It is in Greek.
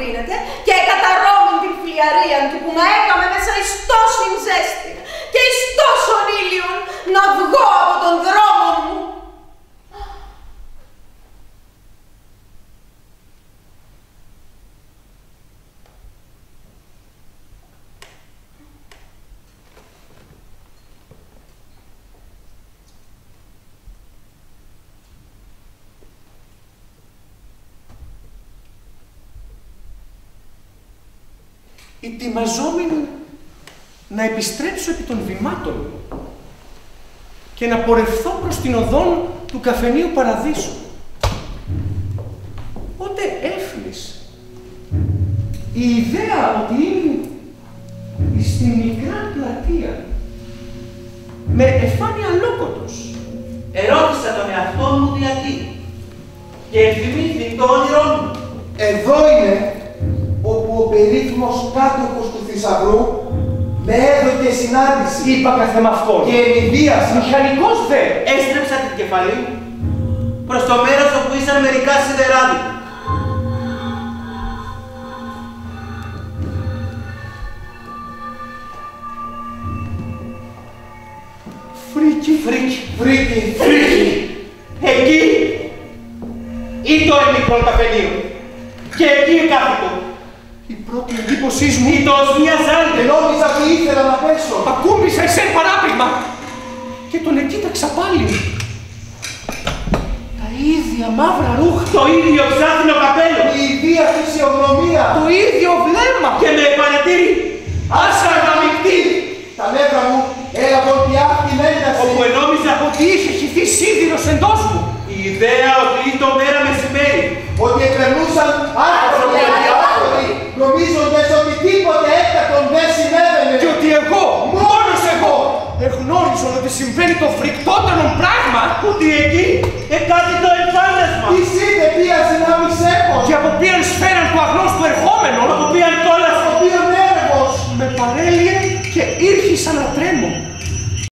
κρίνεται και εκαταρρώνουν την φιλιαρία του που με έκαμε μέσα εις τόσην ζέστη και εις τόσον ήλιον να βγω από τον δρόμο μου. Ετοιμαζόμενοι να επιστρέψω επί των βημάτων μου και να πορευθώ προς την οδόν του καφενείου Παραδείσου. Ότε έφλης η ιδέα ότι ήμουν στη μικρά πλατεία με εφάνει αλόκοτος. Ερώτησα τον εαυτό μου γιατί και ευθυμήθη το όνειρό μου. Εδώ είναι όπου ο περίφημος κάτοχος του θησαυρού με έδωκε συνάντηση. Είπα καθ' αυτόν. Και ενηδίασα. Μηχανικός δε. Έστρεψα την κεφαλή μου προς το μέρος όπου ήσαν μερικά σιδεράδια. Φρίκι, φρίκι, φρίκι, φρίκι. Εκεί ή το ελληνικό καφενείο και εκεί κάθετο. Η πρώτη εντύπωσή μου ήταν μια ζάλτη. Νόμιζα ότι ήθελα να πέσω. Ακούμπησα εσέ παράπλημα και τον εκείταξα πάλι. Τα ίδια μαύρα ρούχα. Το ίδιο ψάχνο καπέλο. Η ίδια φυσιογνωμία. Το ίδιο βλέμμα. Και με παρατήρη. Άσα να μειχτεί. Τα νεύρα μου έλαβαν πια την ένταση. Όπου ενόμιζα ότι είχε χυθεί σίδηρος εντός μου. Η ιδέα ότι το μέρα μεσημέρι. Ότι εκπερνούσαν άνθρωποι. Νομίζοντας ότι τίποτε έκτακτον δεν συνέβαινε. Και ότι εγώ, μόνος εγώ, εγνώριζον ότι συμβαίνει το φρικτότερο πράγμα. Ότι εκεί κάτι το εμφάνεσμα. Τι είδε ποιας δυνάμεις έχω. Και από ποιαν σφαίραν του αγνώστου ερχόμενο. Από ποιαν κόλας. Από ποιον έργος. Με παρέλυε και ήρχισα να τρέμω.